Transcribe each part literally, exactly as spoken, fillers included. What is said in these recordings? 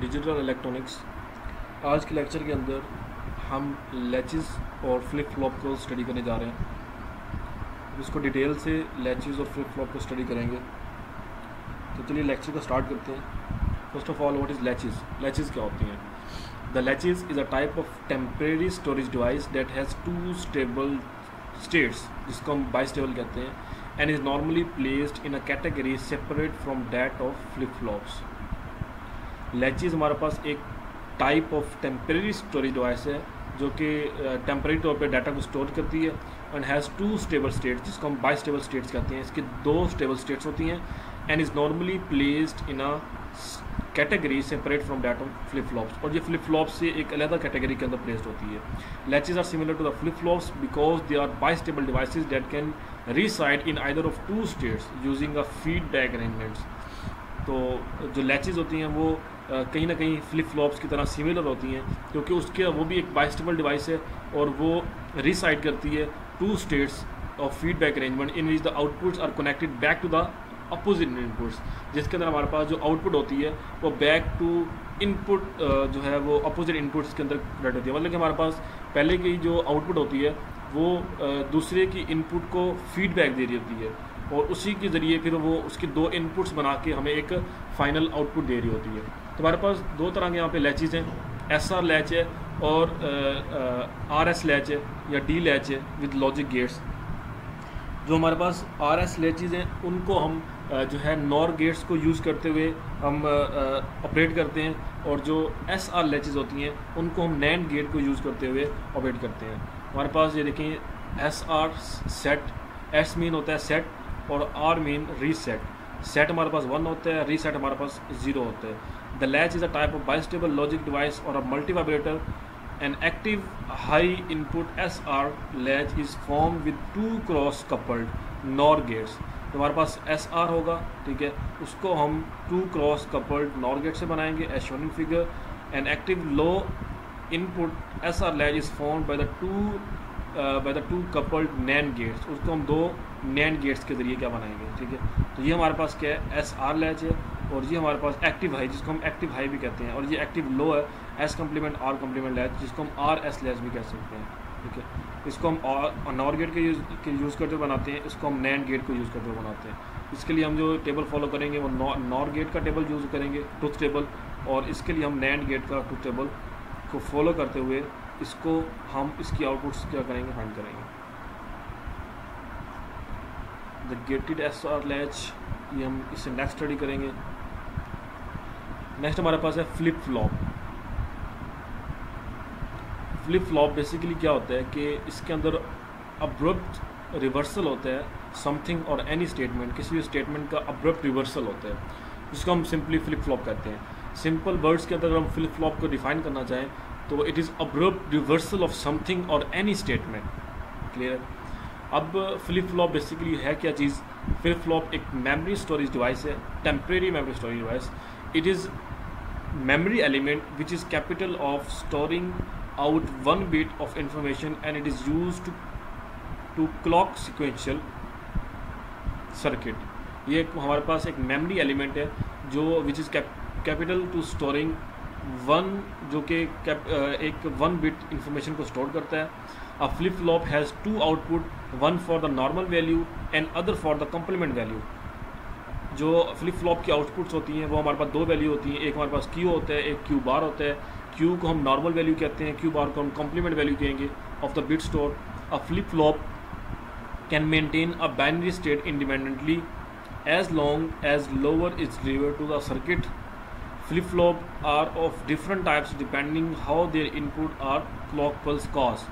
Digital electronics. आज के lecture के अंदर हम लैचेस और फ्लिप फ्लॉप को स्टडी करने जा रहे हैं। इसको डिटेल से लैचेस और फ्लिप फ्लॉप को स्टडी करेंगे। तो चलिए लेक्चर को स्टार्ट करते हैं। First of all, what is latches? Latches क्या होती हैं? The latches is a type of temporary storage device that has two stable states, जिसको हम बाई स्टेबल कहते हैं, and is normally placed in a category separate from that of flip-flops। Latches हमारे पास एक type of temporary storage device है जो कि टेम्परेरी तौर पे डाटा को स्टोर करती है, and has two stable states, जिसको हम बाई स्टेबल स्टेट्स कहते हैं। इसकी दो स्टेबल स्टेट्स होती हैं, and is normally placed in a category separate from that of flip flops, और ये फ्लिप फ्लॉप से एक अलग कैटेगरी के अंदर प्लेस्ड होती है। Latches are similar to the flip flops because they are bistable devices that can reside in either of two states using a feedback arrangements. तो जो लैचेस होती हैं वो कहीं ना कहीं फ्लिप फ्लॉप्स की तरह सिमिलर होती हैं, क्योंकि उसके वो भी एक बाई स्टेबल डिवाइस है और वो रिसाइड करती है two states of feedback arrangement in which the outputs are connected back to the opposite inputs, जिसके अंदर हमारे पास जो आउटपुट होती है वो बैक टू इनपुट जो है वो अपोजिट इनपुट्स के अंदर कनेक्ट होती है। मतलब कि हमारे पास पहले की जो आउटपुट होती है वो दूसरे की इनपुट को फीडबैक दे रही होती है, और उसी के ज़रिए फिर वो उसकी दो इनपुट्स बना के हमें एक फ़ाइनल आउटपुट दे रही होती है। तो हमारे पास दो तरह के यहाँ पे लैचेस हैं, एस आर लैच है और आर एस लैच है या डी लैच है विद लॉजिक गेट्स। जो हमारे पास आर एस लैचेस हैं उनको हम जो है नॉर गेट्स को यूज़ करते हुए हम ऑपरेट करते हैं, और जो एस आर लैचेस होती हैं उनको हम नैंड गेट को यूज़ करते हुए ऑपरेट करते हैं। हमारे पास ये देखें, S R set, S mean होता है सेट और आर मीन रीसेट। सेट हमारे पास वन होता है, रीसेट हमारे पास ज़ीरो होता है। The latch is a type of bistable logic device और a multivibrator. An active high input S R latch is formed with two cross coupled N O R gates। तो हमारे पास S R होगा, ठीक है, उसको हम two cross coupled N O R gate से बनाएंगे, as shown in figure। An active low input S R latch is formed by the two uh, by the two coupled N A N D gates। उसको हम दो N A N D gates के ज़रिए क्या बनाएंगे, ठीक है। तो ये हमारे पास क्या है, S R latch है, और ये हमारे पास एक्टिव हाई, जिसको हम एक्टिव हाई भी कहते हैं, और ये एक्टिव लो है, S complement R complement latch, जिसको हम आर एस लैच भी कह सकते हैं, ठीक है। इसको हम नॉर गेट के यूज़ के यूज़ करते हुए बनाते हैं, इसको हम नैंड गेट को यूज़ करते हुए बनाते हैं। इसके लिए हम जो टेबल फॉलो करेंगे वो नॉर नॉर गेट का टेबल यूज़ करेंगे, ट्रुथ टेबल, और इसके लिए हम नैंड गेट का ट्रुथ टेबल को फॉलो करते हुए इसको हम इसकी आउटपुट्स क्या करेंगे, फाइंड करेंगे। The gated S R latch, ये हम इससे नेक्स्ट स्टडी करेंगे। नेक्स्ट हमारे पास है flip flop. Flip flop basically क्या होता है कि इसके अंदर अब्रप्ट रिवर्सल होता है समथिंग और एनी स्टेटमेंट, किसी भी स्टेटमेंट का अब्रप्ट रिवर्सल होता है, जिसको हम सिंपली फ्लिप फ्लॉप कहते हैं। सिंपल वर्ड्स के अंदर हम फ्लिप फ्लॉप को डिफाइन करना चाहें तो it is abrupt reversal of something और एनी स्टेटमेंट। क्लियर। अब फ्लिप फ्लॉप बेसिकली है क्या चीज़? फ्लिप फ्लॉप एक मेमोरी स्टोरेज डिवाइस है, temporary memory storage device. It is memory element which is capital of storing out one bit of information, and it is used to to clock sequential circuit। ये एक हमारे पास एक memory element है जो which is cap, capital to storing one, जो कि एक one bit information को store करता है। A flip flop has two output, one for the normal value and other for the complement value। जो फ्लिप फ्लॉप की आउटपुट्स होती हैं वो हमारे पास दो वैल्यू होती हैं, एक हमारे पास क्यू होता है, एक क्यू बार होता है। क्यू को हम नॉर्मल वैल्यू कहते हैं, क्यू बार को हम कॉम्प्लीमेंट वैल्यू कहेंगे of the bit store. A flip flop can maintain a binary state independently as long as lower is delivered to the circuit. Flip flop are of different types depending how their input are clock pulse cause.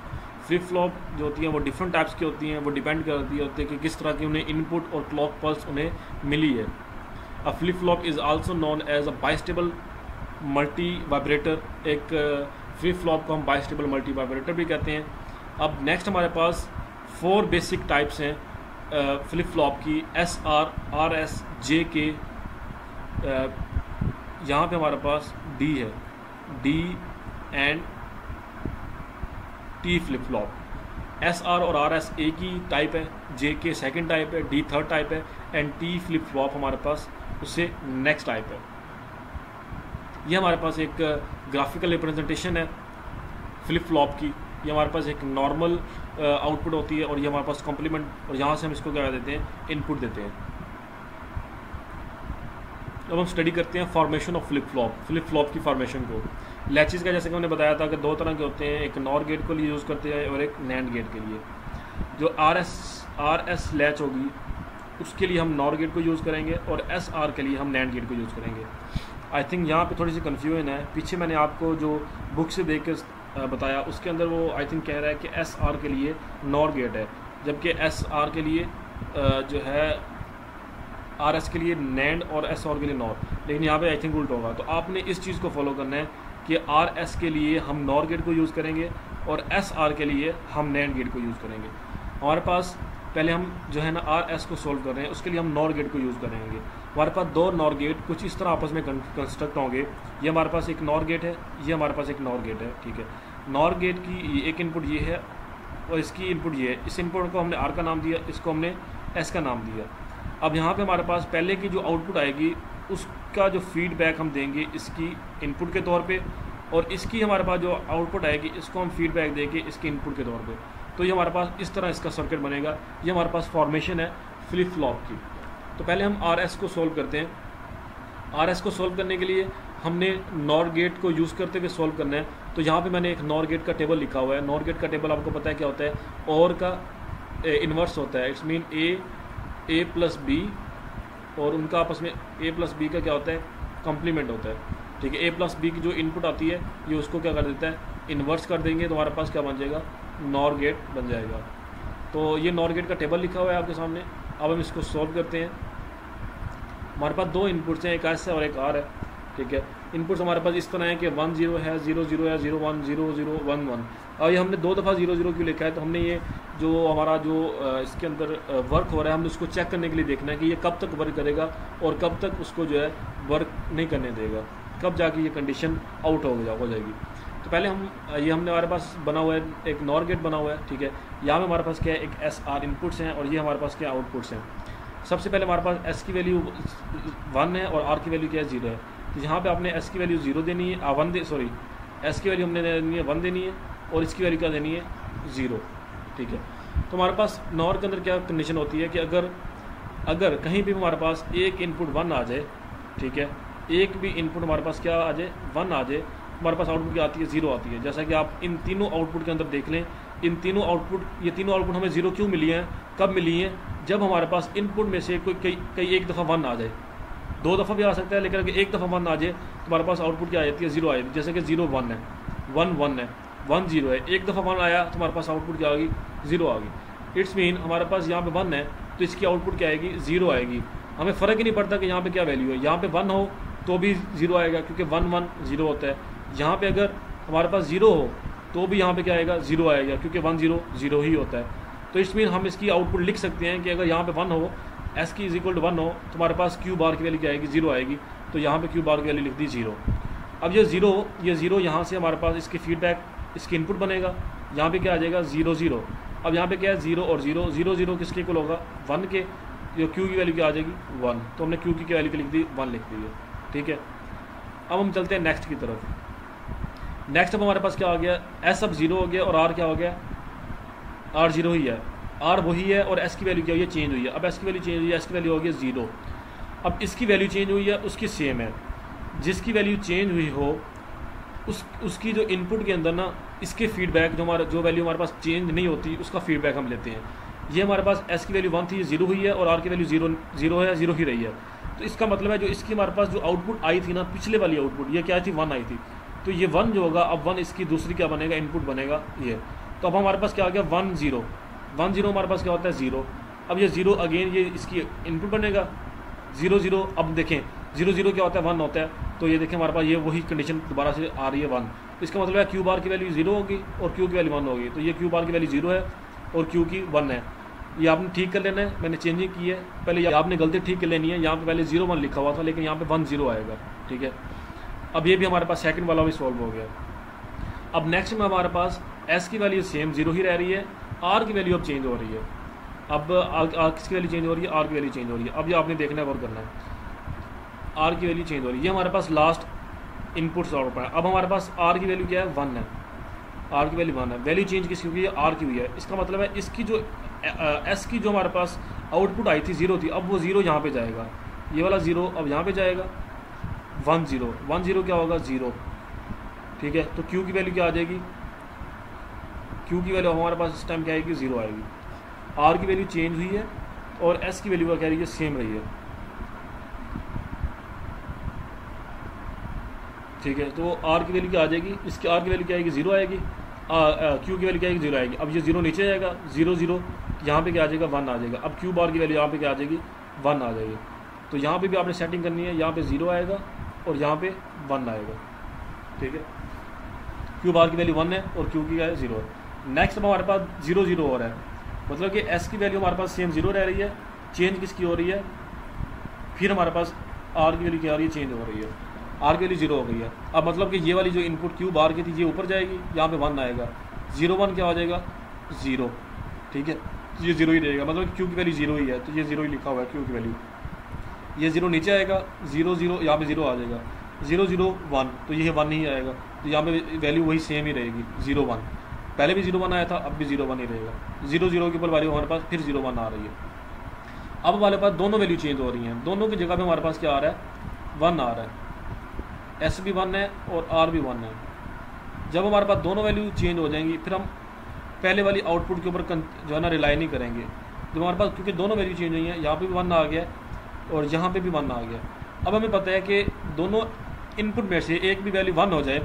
Flip flop जो होती हैं वो different types की होती हैं, वो depend करती होती है कि किस तरह की उन्हें इनपुट और क्लॉक पल्स उन्हें मिली है। A flip flop is also known as a bistable multivibrator. एक फ्लिप फ्लॉप को हम बाइस्टेबल मल्टी वाइब्रेटर भी कहते हैं। अब नेक्स्ट हमारे पास फोर बेसिक टाइप्स हैं फ्लिप फ्लॉप की, S R, R S, J K, यहाँ पर हमारे पास डी है, D and T flip flop. S R और आर एस ए की टाइप है, जे के सेकेंड टाइप है, डी थर्ड टाइप है एंड टी फ्लिप फ्लॉप हमारे पास उससे नेक्स्ट टाइप है। ये हमारे पास एक ग्राफिकल रिप्रेजेंटेशन है फ्लिप फ्लॉप की। ये हमारे पास एक नॉर्मल आउटपुट होती है और ये हमारे पास कॉम्प्लीमेंट, और यहाँ से हम इसको क्या देते हैं, इनपुट देते हैं। अब हम स्टडी करते हैं formation of flip flop, flip flop की फॉर्मेशन को। लैचेस का जैसे कि मैंने बताया था कि दो तरह के होते हैं, एक नॉर गेट के लिए यूज़ करते हैं और एक नैंड गेट के लिए। जो R S R S latch होगी उसके लिए हम नॉर गेट को यूज़ करेंगे और एस आर के लिए हम नैंड गेट को यूज़ करेंगे। आई थिंक यहाँ पे थोड़ी सी कन्फ्यूजन है, पीछे मैंने आपको जो बुक से देख कर बताया उसके अंदर वो आई थिंक कह रहा है कि एस आर के लिए नॉर गेट है, जबकि एस आर के लिए जो है आर एस के लिए नैंड और एस आर के लिए नॉर, लेकिन यहाँ पे आई थिंक उल्टा होगा। तो आपने इस चीज़ को फॉलो करना है कि आर एस के लिए हम नॉर गेट को यूज़ करेंगे और एस आर के लिए हम नैंड गेट को यूज़ करेंगे। हमारे पास पहले हम जो है ना आर एस को सोल्व कर रहे हैं, उसके लिए हम नॉर गेट को यूज़ करेंगे। हमारे पास दो नॉर गेट कुछ इस तरह आपस में कंस्ट्रक्ट होंगे। ये हमारे पास एक नॉर गेट है, ये हमारे पास एक नॉर गेट है, ठीक है। नॉर गेट की एक इनपुट ये है और इसकी इनपुट ये है। इस इनपुट को हमने आर का नाम दिया, इसको हमने एस का नाम दिया। अब यहाँ पे हमारे पास पहले की जो आउटपुट आएगी उसका जो फीडबैक हम देंगे इसकी इनपुट के तौर पे, और इसकी हमारे पास जो आउटपुट आएगी इसको हम फीडबैक देंगे इसके इनपुट के तौर पे। तो ये हमारे पास इस तरह इसका सर्किट बनेगा। ये हमारे पास फॉर्मेशन है फ्लिप फ्लॉप की। तो पहले हम आर एस को सोल्व करते हैं। आर एस को सोल्व करने के लिए हमने नॉर गेट को यूज़ करते हुए सोल्व करना है। तो यहाँ पर मैंने एक नॉर गेट का टेबल लिखा हुआ है। नॉर गेट का टेबल आपको पता है क्या होता है, और का इन्वर्स होता है। It's mean A A plus B, और उनका आपस में ए प्लस बी का क्या होता है, कॉम्प्लीमेंट होता है, ठीक है। ए प्लस बी की जो इनपुट आती है ये उसको क्या कर देता है, इन्वर्स कर देंगे। तो हमारे पास क्या बन जाएगा, नॉर गेट बन जाएगा। तो ये नॉर गेट का टेबल लिखा हुआ है आपके सामने। अब हम इसको सॉल्व करते हैं। हमारे पास दो इनपुट्स हैं, एक एस है और एक आर है, ठीक है। इनपुट्स हमारे पास इस तरह है कि वन जीरो है, जीरो जीरो है, zero one, zero zero one one. और ये हमने दो दफ़ा जीरो जीरो क्यों लिखा है, तो हमने ये जो हमारा जो इसके अंदर वर्क हो रहा है हमने उसको चेक करने के लिए देखना है कि ये कब तक वर्क करेगा और कब तक उसको जो है वर्क नहीं करने देगा, कब जाके ये कंडीशन आउट हो हो जाएगी। तो पहले हम ये हमने हमारे पास बना हुआ है एक नॉर गेट बना हुआ है, ठीक है। यहाँ में हमारे पास क्या है, एक एस आर इनपुट्स हैं और ये हमारे पास क्या आउटपुट्स हैं। सबसे पहले हमारे पास एस की वैल्यू वन है और आर की वैल्यू क्या है, जीरो है। तो यहाँ पर आपने एस की वैल्यू जीरो देनी है, वन दे सॉरी एस की वैल्यू हमने देनी है वन देनी है और इसकी वैल्यू क्या देनी है, ज़ीरो, ठीक है। तो हमारे पास नॉर के अंदर क्या कंडीशन होती है कि अगर अगर कहीं भी हमारे पास एक इनपुट वन आ जाए, ठीक है, एक भी इनपुट हमारे पास क्या आ जाए, वन आ जाए, हमारे पास आउटपुट क्या आती है, ज़ीरो आती है। जैसा कि आप इन तीनों आउटपुट के अंदर देख लें, इन तीनों आउटपुट ये तीनों आउटपुट हमें ज़ीरो क्यों मिली हैं, कब मिली हैं, जब हमारे पास इनपुट में से कोई कई कई एक दफ़ा वन आ जाए, दो दफ़ा भी आ सकता है, लेकिन अगर एक दफ़ा वन आ जाए तो हमारे पास आउटपुट क्या आ जाती है, ज़ीरो आ जाती है। जैसे कि ज़ीरो वन है, वन वन है, वन जीरो है, एक दफ़ा वन आया तो हमारे पास आउटपुट क्या आएगी, जीरो आ गई। इट्स मीन हमारे पास यहाँ पे वन है तो इसकी आउटपुट क्या आएगी, जीरो आएगी। हमें फ़र्क ही नहीं पड़ता कि यहाँ पे क्या वैल्यू है, यहाँ पे वन हो तो भी जीरो आएगा क्योंकि वन वन जीरो होता है। यहाँ पे अगर हमारे पास जीरो हो तो भी यहाँ पे क्या आएगा, जीरो आएगा क्योंकि वन जीरो जीरो ही होता है। तो इट्स मीन हम इसकी आउटपुट लिख सकते हैं कि अगर यहाँ पर वन हो, एस की इज इक्वल टू वन हो तो हमारे पास क्यू बार की वैल्यू क्या आएगी, जीरो आएगी। तो यहाँ पर क्यू बार की वैल्यू लिख दी जीरो। अब ये जीरो ये जीरो यहाँ से हमारे पास इसकी फीडबैक इसकी इनपुट बनेगा। यहाँ पे क्या आ जाएगा, जीरो जीरो। अब यहाँ पे क्या है, जीरो और जीरो, जीरो जीरो किसके इक्वल होगा, वन के। जो क्यू की वैल्यू क्या आ जाएगी, वन। तो हमने क्यू की वैल्यू क्या लिख दी, वन लिख दी है, ठीक है। अब हम चलते हैं नेक्स्ट की तरफ। नेक्स्ट अब हमारे पास क्या आ गया, एस अब जीरो हो गया और आर क्या हो गया, आर जीरो ही है, आर वही है और एस की वैल्यू क्या हुई है, चेंज हुई है। अब एस की वैल्यू चेंज हुई है, एस की वैल्यू हो गई जीरो। अब इसकी वैल्यू चेंज हुई है, उसकी सेम है। जिसकी वैल्यू चेंज हुई हो उस उसकी जो इनपुट के अंदर ना इसके फीडबैक जो हमारा जो वैल्यू हमारे पास चेंज नहीं होती उसका फीडबैक हम लेते हैं। ये हमारे पास एस की वैल्यू वन थी, जीरो हुई है और आर की वैल्यू जीरो जीरो है, जीरो ही रही है। तो इसका मतलब है जो इसकी हमारे पास जो आउटपुट आई थी ना, पिछले वाली आउटपुट ये क्या थी, वन आई थी। तो ये वन जो होगा, अब वन इसकी दूसरी क्या बनेगा, इनपुट बनेगा ये। तो अब हमारे पास क्या आ गया, वन जीरो, वन जीरो हमारे पास क्या होता है, जीरो। अब ये जीरो अगेन ये इसकी इनपुट बनेगा, जीरो जीरो। अब देखें जीरो जीरो क्या होता है, वन होता है। तो ये देखें हमारे पास ये वही कंडीशन दोबारा से आ रही है, वन। इसका मतलब है क्यू बार की वैल्यू जीरो होगी और क्यू की वैल्यू वन होगी। तो ये क्यू बार की वैल्यू जीरो है और क्यू की वन है। ये आपने ठीक कर लेना है, मैंने चेंजिंग की है, पहले आपने गलती ठीक कर लेनी है। यहाँ पे पहले जीरो वन लिखा हुआ था लेकिन यहाँ पे वन जीरो आएगा, ठीक है। अब ये भी हमारे पास सेकेंड वाला भी सॉल्व हो गया। अब नेक्स्ट में हमारे पास एस की वैल्यू सेम जीरो ही रह रही है, आर की वैल्यू अब चेंज हो रही है। अब आर किसकी वैल्यू चेंज हो रही है? आर की वैल्यू चेंज हो रही है। अब ये आपने देखना है और करना है, आर की वैल्यू चेंज हो रही है। ये हमारे पास लास्ट इनपुट सौ रुपये। अब हमारे पास आर की वैल्यू क्या है? वन है। आर की वैल्यू वन है। वैल्यू चेंज किसकी हुई है? आर की हुई है। इसका मतलब है इसकी जो एस की जो हमारे पास आउटपुट आई थी जीरो थी, अब वो जीरो यहाँ पे जाएगा। ये वाला जीरो अब यहाँ पे जाएगा। वन जीरो वन जीरो क्या होगा? जीरो। ठीक है, तो क्यू की वैल्यू क्या आ जाएगी? क्यू की वैल्यू हमारे पास इस टाइम क्या आएगी? जीरो आएगी। आर की वैल्यू चेंज हुई है और एस की वैल्यू का क्या रही है? सेम रही है। ठीक है, तो आर की वैल्यू क्या आ जाएगी? इसकी आर की वैल्यू क्या आएगी? जीरो आएगी। क्यू की वैल्यू क्या आएगी? जीरो आएगी। अब ये जीरो नीचे जाएगा, जीरो जीरो यहाँ पे क्या आ जाएगा? वन आ जाएगा। अब क्यू बार की वैल्यू यहाँ पे क्या आ जाएगी? वन आ जाएगी। तो यहाँ पे भी आपने सेटिंग करनी है, यहाँ पे जीरो आएगा और यहाँ पे वन आएगा। ठीक है, क्यू बार की वैल्यू वन है और क्यू की क्या है? जीरो है। नेक्स्ट अब हमारे पास जीरो जीरो हो रहा है, मतलब कि एस की वैल्यू हमारे पास सेम जीरो रह रही है, चेंज किसकी हो रही है? फिर हमारे पास आर की वैल्यू क्या हो रही है? चेंज हो रही है। आर की वैल्यू जीरो हो गई है। अब मतलब कि ये वाली जो इनपुट क्यू बार की थी ये ऊपर जाएगी, यहाँ पे वन आएगा। जीरो वन क्या हो जाएगा? जीरो। ठीक है, तो ये जीरो ही रहेगा, मतलब क्यू की वैल्यू जीरो ही है, तो ये जीरो ही लिखा हुआ है क्यू की वैल्यू। ये जीरो नीचे आएगा, जीरो जीरो यहाँ पे जीरो आ जाएगा, जीरो जीरो वन, तो ये वन ही आएगा। तो यहाँ पे वैल्यू वही सेम ही रहेगी, जीरो वन। पहले भी जीरो वन आया था, अब भी जीरो वन ही रहेगा। जीरो जीरो के ऊपर वैल्यू हमारे पास फिर जीरो वन आ रही है। अब हमारे पास दोनों वैल्यू चेंज हो रही हैं, दोनों की जगह पर हमारे पास क्या आ रहा है? वन आ रहा है। एस भी वन है और आर भी वन है। जब हमारे पास दोनों वैल्यू चेंज हो जाएंगी फिर हम पहले वाली आउटपुट के ऊपर जो है ना रिलाई नहीं करेंगे। जब हमारे पास क्योंकि दोनों वैल्यू चेंज हुई हैं, यहाँ पे भी वन आ गया और यहाँ पे भी वन आ गया। अब हमें पता है कि दोनों इनपुट में से एक भी वैल्यू वन हो जाए,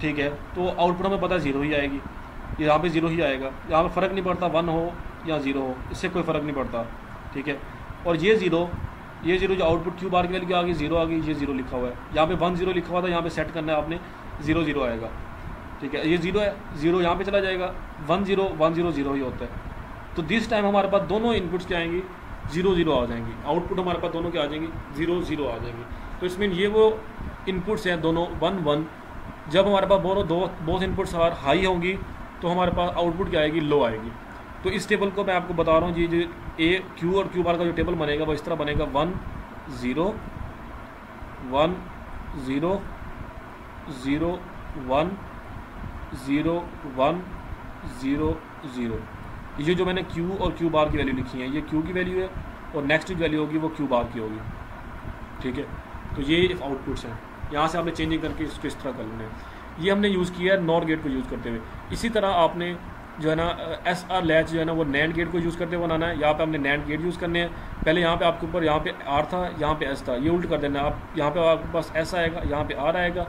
ठीक है, तो आउटपुट हमें पता है जीरो ही आएगी। यहाँ पर जीरो ही आएगा, यहाँ पर फ़र्क नहीं पड़ता वन हो या ज़ीरो हो, इससे कोई फ़र्क नहीं पड़ता। ठीक है, और ये ज़ीरो ये जीरो जो आउटपुट क्यू बार की वैल्यू आ गई जीरो आ गई, ये जीरो लिखा हुआ है। यहाँ पे वन जीरो लिखा हुआ था, यहाँ पे सेट करना है आपने, जीरो जीरो आएगा। ठीक है, ये जीरो है, जीरो यहाँ पे चला जाएगा, one zero one zero zero ही होता है। तो दिस टाइम हमारे पास दोनों इनपुट्स क्या आएंगी? जीरो जीरो आ जाएंगी। आउटपुट हमारे पास दोनों क्या आ जाएंगी? जीरो जीरो आ जाएंगी। तो इसमें ये वो इनपुट्स हैं दोनों वन वन। जब हमारे पास दोनों दो बहुत इनपुट्स हमारे हाई होंगी तो हमारे पास आउटपुट क्या आएगी? लो आएगी। तो इस टेबल को मैं आपको बता रहा हूँ जी, जो ए क्यू और क्यू बार का जो टेबल बनेगा वो इस तरह बनेगा, one zero one zero zero one zero one zero zero. ये जो मैंने क्यू और क्यू बार की वैल्यू लिखी है, ये क्यू की वैल्यू है और नेक्स्ट जो वैल्यू होगी वो क्यू बार की होगी। ठीक है, तो ये आउटपुट्स हैं। यहाँ से आपने चेंजिंग करके इसको इस तरह कर लेना है। ये हमने यूज़ किया है नॉर गेट को यूज़ करते हुए। इसी तरह आपने जो है ना एस आर लैच जो है ना वो नैंड गेट को यूज़ करते हुए बनाना है। यहाँ पे हमने नैंड गेट यूज़ करने हैं। पहले यहाँ पे आपके ऊपर यहाँ पे आर था, यहाँ पे एस था, ये उल्ट कर देना। आप यहाँ पे आपके पास एस आएगा, यहाँ पे आर आएगा।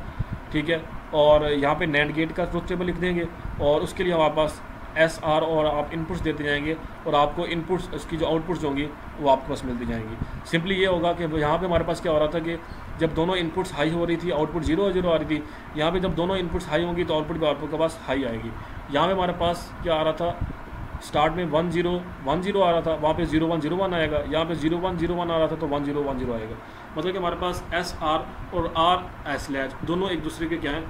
ठीक है, और यहाँ पे नैंड गेट का ट्रुथ टेबल लिख देंगे और उसके लिए हमारे पास एस आर और आप इनपुट्स देते जाएंगे और आपको इनपुट्स उसकी जो आउटपुट्स होंगी वो आपके पास मिलती जाएंगी। सिंपली ये होगा कि यहाँ पे हमारे पास क्या हो रहा था कि जब दोनों इनपुट्स हाई हो रही थी आउटपुट जीरो और जीरो आ रही थी। यहाँ पे जब दोनों इनपुट्स हाई होंगी तो आउटपुट भी आपके पास हाई आएगी। यहाँ पे हमारे पास क्या आ रहा था, स्टार्ट में वन जीरो वन जीरो आ रहा था, वहाँ पे जीरो वन जीरो वन आएगा, यहाँ पे जीरो वन जीरो वन आ रहा था तो वन जीरो वन जीरो आएगा। मतलब कि हमारे पास एस आर और आर एस लैच दोनों एक दूसरे के क्या हैं?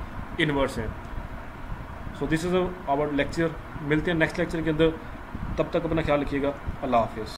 इनवर्स हैं। So this is our lecture. मिलते हैं नेक्स्ट लेक्चर के अंदर, तब तक अपना ख्याल रखिएगा। अल्लाह हाफिज़।